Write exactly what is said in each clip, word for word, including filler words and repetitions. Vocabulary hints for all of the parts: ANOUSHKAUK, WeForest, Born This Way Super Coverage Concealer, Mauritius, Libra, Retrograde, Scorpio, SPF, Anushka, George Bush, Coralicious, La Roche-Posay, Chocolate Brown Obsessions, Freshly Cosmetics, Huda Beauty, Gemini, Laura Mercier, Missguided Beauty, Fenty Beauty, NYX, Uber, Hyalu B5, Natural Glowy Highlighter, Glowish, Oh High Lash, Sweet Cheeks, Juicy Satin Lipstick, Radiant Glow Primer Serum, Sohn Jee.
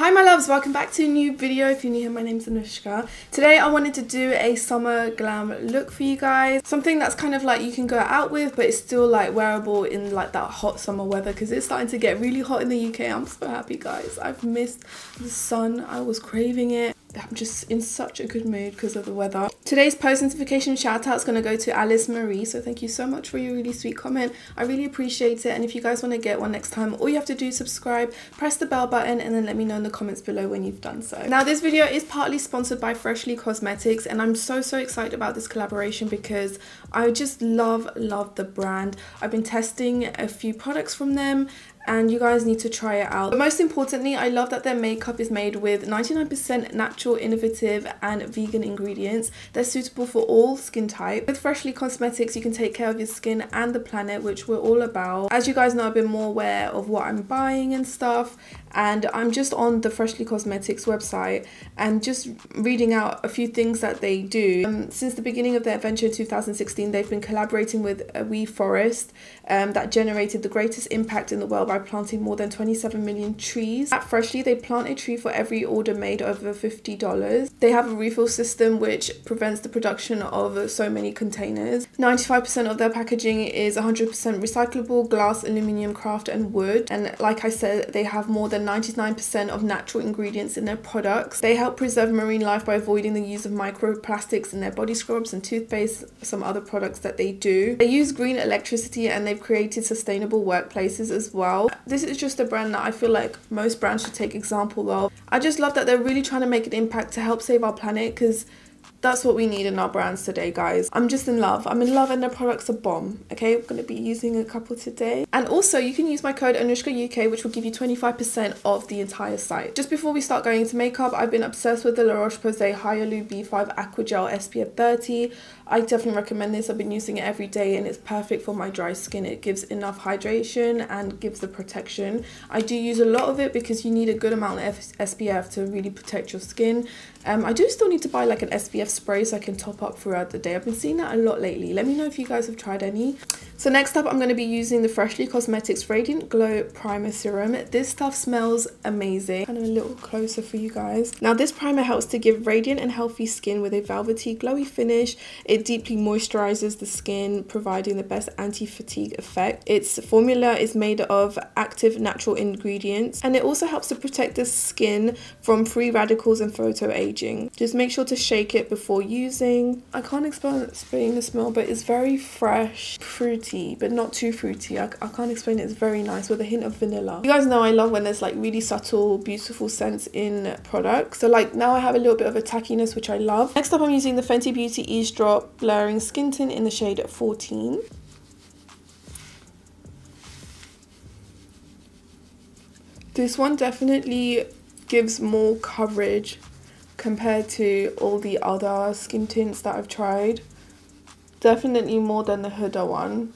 Hi my loves, welcome back to a new video. If you're new here, my name's Anushka. Today I wanted to do a summer glam look for you guys. Something that's kind of like you can go out with, but it's still like wearable in like that hot summer weather, because it's starting to get really hot in the U K. I'm so happy guys. I've missed the sun. I was craving it. I'm just in such a good mood because of the weather. Today's post notification shout out is going to go to Alice Marie, so thank you so much for your really sweet comment. I really appreciate it, and if you guys want to get one next time, all you have to do is subscribe, press the bell button, and then let me know in the comments below when you've done so. Now this video is partly sponsored by Freshly Cosmetics, and I'm so so excited about this collaboration because I just love love the brand. I've been testing a few products from them, and you guys need to try it out. But most importantly, I love that their makeup is made with ninety-nine percent natural, innovative, and vegan ingredients. They're suitable for all skin type. With Freshly Cosmetics, you can take care of your skin and the planet, which we're all about. As you guys know, I've been more aware of what I'm buying and stuff, and I'm just on the Freshly Cosmetics website and just reading out a few things that they do. Um, since the beginning of their adventure in two thousand sixteen, they've been collaborating with WeForest, um, that generated the greatest impact in the world by planting more than twenty-seven million trees. At Freshly, they plant a tree for every order made over fifty dollars. They have a refill system which prevents the production of so many containers. ninety-five percent of their packaging is one hundred percent recyclable glass, aluminium, craft, and wood. And like I said, they have more than ninety-nine percent of natural ingredients in their products. They help preserve marine life by avoiding the use of microplastics in their body scrubs and toothpaste, some other products that they do. They use green electricity, and they've created sustainable workplaces as well. This is just a brand that I feel like most brands should take example of. I just love that they're really trying to make an impact to help save our planet, because that's what we need in our brands today, guys. I'm just in love. I'm in love, and their products are bomb, okay? I'm going to be using a couple today. And also, you can use my code ANUSHKAUK, which will give you twenty-five percent off the entire site. Just before we start going into makeup, I've been obsessed with the La Roche-Posay Hyalu B five Aqua Gel S P F thirty. I definitely recommend this. I've been using it every day, and it's perfect for my dry skin. It gives enough hydration and gives the protection. I do use a lot of it because you need a good amount of S P F to really protect your skin. Um, I do still need to buy like an S P F spray so I can top up throughout the day. I've been seeing that a lot lately. Let me know if you guys have tried any. So next up, I'm going to be using the Freshly Cosmetics Radiant Glow Primer Serum. This stuff smells amazing. Kind of a little closer for you guys. Now this primer helps to give radiant and healthy skin with a velvety, glowy finish. It deeply moisturizes the skin, providing the best anti-fatigue effect. Its formula is made of active natural ingredients, and it also helps to protect the skin from free radicals and photoaging. Just make sure to shake it before using. I can't explain the smell, but it's very fresh, fruity, but not too fruity. I, I can't explain it. It's very nice with a hint of vanilla. You guys know I love when there's like really subtle, beautiful scents in products. So like now I have a little bit of a tackiness, which I love. Next up, I'm using the Fenty Beauty Eaze Drop Blurring Skin Tint in the shade fourteen. This one definitely gives more coverage compared to all the other skin tints that I've tried. Definitely more than the Huda one.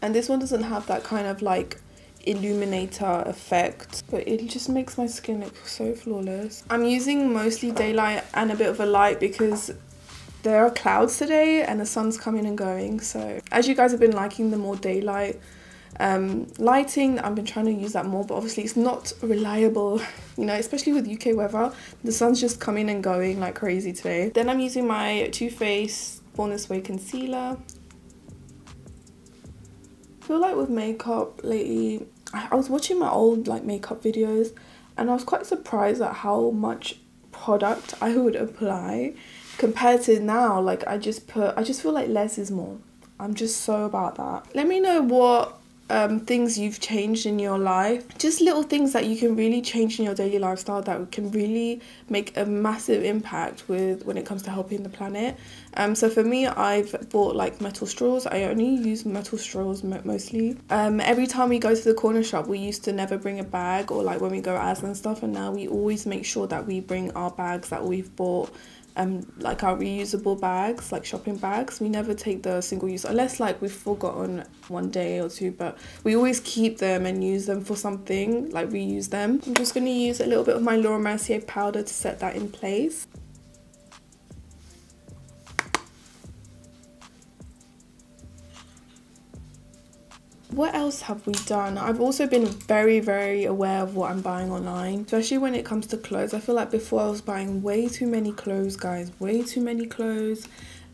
And this one doesn't have that kind of like illuminator effect, but it just makes my skin look so flawless. I'm using mostly daylight and a bit of a light because there are clouds today and the sun's coming and going. So as you guys have been liking the more daylight Um, lighting, I've been trying to use that more, but obviously it's not reliable, you know, especially with U K weather. The sun's just coming and going like crazy today. Then I'm using my Too Faced Born This Way Concealer. I feel like with makeup lately, I, I was watching my old like makeup videos, and I was quite surprised at how much product I would apply compared to now. Like I just put, I just feel like less is more. I'm just so about that. Let me know what Um, things you've changed in your life, just little things that you can really change in your daily lifestyle that can really make a massive impact with when it comes to helping the planet. Um, so for me, I've bought like metal straws. I only use metal straws mostly. Um, every time we go to the corner shop, we used to never bring a bag, or like when we go as and stuff, and now we always make sure that we bring our bags that we've bought. Um, like our reusable bags, like shopping bags. We never take the single use unless like we've forgotten one day or two, but we always keep them and use them for something, like reuse them. I'm just going to use a little bit of my Laura Mercier powder to set that in place. What else have we done? I've also been very, very aware of what I'm buying online, especially when it comes to clothes. I feel like before I was buying way too many clothes, guys, way too many clothes.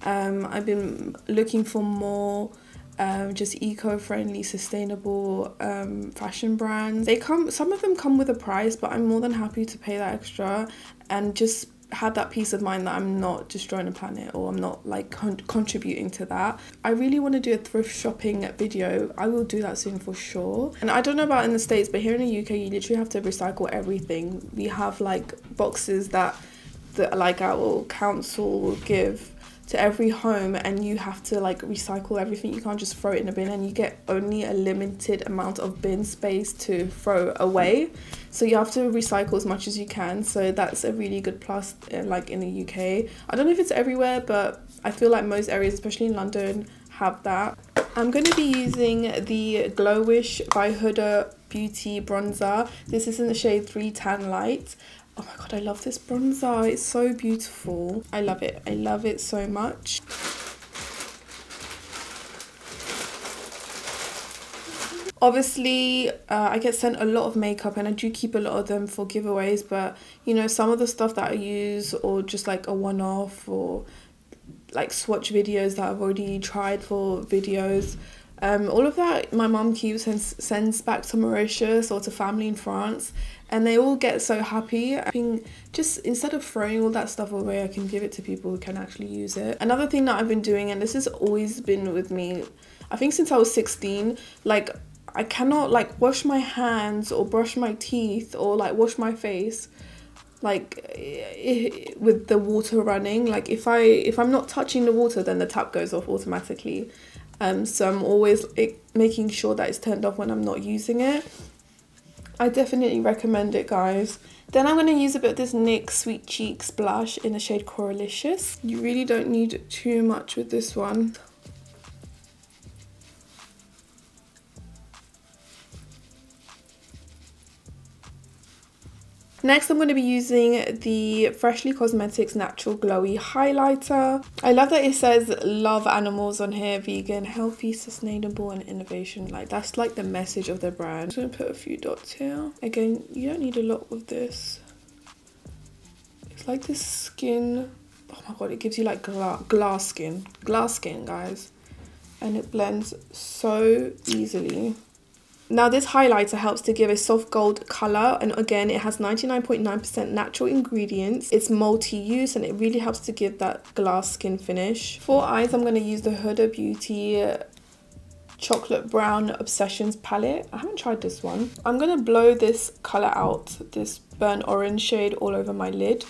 Um, I've been looking for more um, just eco-friendly, sustainable um, fashion brands. They come, some of them come with a price, but I'm more than happy to pay that extra and just had that peace of mind that I'm not destroying the planet, or I'm not like con contributing to that. I really want to do a thrift shopping video. I will do that soon for sure. And I don't know about in the States, but here in the U K you literally have to recycle everything. We have like boxes that that like our council will give to every home, and you have to like recycle everything. You can't just throw it in a bin, and you get only a limited amount of bin space to throw away, so you have to recycle as much as you can. So that's a really good plus like in the U K. I don't know if it's everywhere, but I feel like most areas, especially in London, have that. I'm going to be using the Glowish by Huda Beauty bronzer. This is in the shade three Tan Light. Oh my god, I love this bronzer. It's so beautiful. I love it. I love it so much. Obviously, uh, I get sent a lot of makeup, and I do keep a lot of them for giveaways, but, you know, some of the stuff that I use, or just like a one-off, or like swatch videos that I've already tried for videos, Um, all of that my mum keeps and sends back to Mauritius or to family in France, and they all get so happy. I think just instead of throwing all that stuff away, I can give it to people who can actually use it. Another thing that I've been doing, and this has always been with me, I think since I was sixteen, like I cannot like wash my hands or brush my teeth or like wash my face like it, with the water running. Like if I if I'm not touching the water, then the tap goes off automatically. Um, so I'm always it, making sure that it's turned off when I'm not using it. I definitely recommend it, guys. Then I'm going to use a bit of this N Y X Sweet Cheeks blush in the shade Coralicious. You really don't need too much with this one. Next, I'm going to be using the Freshly Cosmetics Natural Glowy Highlighter. I love that it says love animals on here, vegan, healthy, sustainable and innovation. Like that's like the message of the brand. I'm just going to put a few dots here. Again, you don't need a lot with this. It's like this skin, oh my god, it gives you like gla glass skin, glass skin, guys. And it blends so easily. Now this highlighter helps to give a soft gold colour, and again it has ninety-nine point nine percent natural ingredients. It's multi-use and it really helps to give that glass skin finish. For eyes, I'm going to use the Huda Beauty Chocolate Brown Obsessions palette. I haven't tried this one. I'm going to blow this colour out, this burnt orange shade, all over my lid.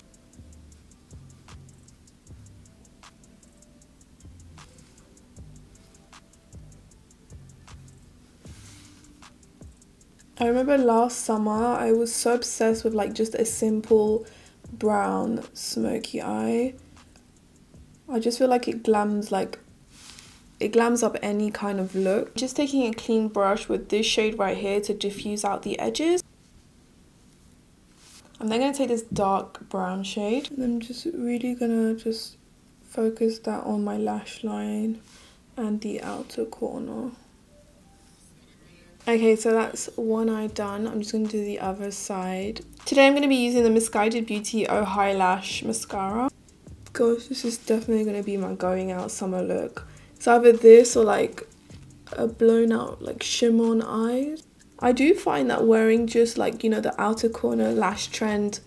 I remember last summer I was so obsessed with like just a simple brown smoky eye. I just feel like it glams like it glams up any kind of look. Just taking a clean brush with this shade right here to diffuse out the edges. I'm then going to take this dark brown shade, and I'm just really going to just focus that on my lash line and the outer corner. Okay, so that's one eye done. I'm just going to do the other side. Today I'm going to be using the Missguided Beauty Oh High Lash Mascara. Gosh, this is definitely going to be my going out summer look. It's either this or like a blown out like shimmer on eyes. I do find that wearing just like, you know, the outer corner lash trend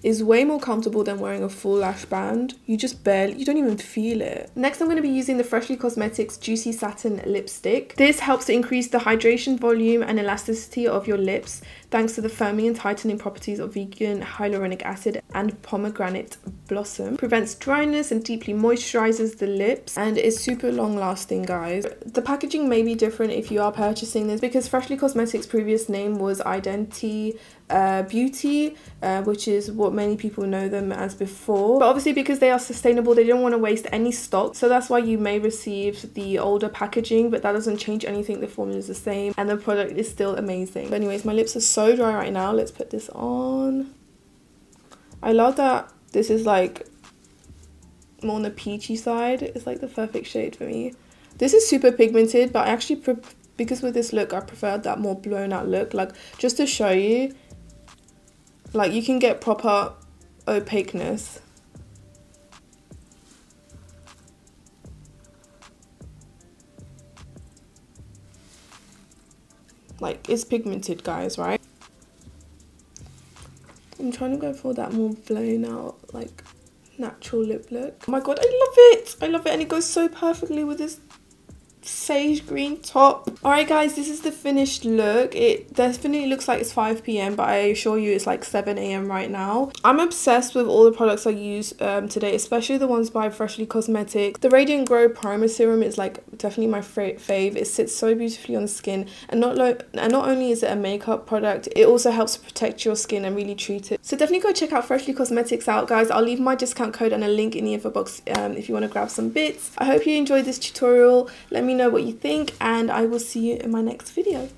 is way more comfortable than wearing a full lash band. You just barely, you don't even feel it. Next, I'm going to be using the Freshly Cosmetics Juicy Satin Lipstick. This helps to increase the hydration, volume and elasticity of your lips thanks to the firming and tightening properties of vegan hyaluronic acid and pomegranate blossom. Prevents dryness and deeply moisturizes the lips, and is super long lasting, guys. The packaging may be different if you are purchasing this, because Freshly Cosmetics' previous name was Identity Uh, Beauty, uh, which is what many people know them as before. But obviously because they are sustainable, they don't want to waste any stock, so that's why you may receive the older packaging, but that doesn't change anything. The formula is the same and the product is still amazing. But anyways, my lips are so dry right now. Let's put this on. I love that this is like more on the peachy side. It's like the perfect shade for me. This is super pigmented, but I actually pre because with this look I preferred that more blown out look, like just to show you, like you can get proper opaqueness. Like, it's pigmented, guys, right? I'm trying to go for that more blown out, like, natural lip look. Oh my god, I love it! I love it, and it goes so perfectly with this sage green top. Alright, guys, this is the finished look. It definitely looks like it's five p m, but I assure you it's like seven a m right now. I'm obsessed with all the products I use um, today, especially the ones by Freshly Cosmetics. The Radiant Glow Primer Serum is like definitely my fave. It sits so beautifully on skin, and not, lo and not only is it a makeup product, it also helps protect your skin and really treat it. So definitely go check out Freshly Cosmetics out, guys. I'll leave my discount code and a link in the info box um, if you want to grab some bits. I hope you enjoyed this tutorial. Let me know what you think, and I will see you in my next video.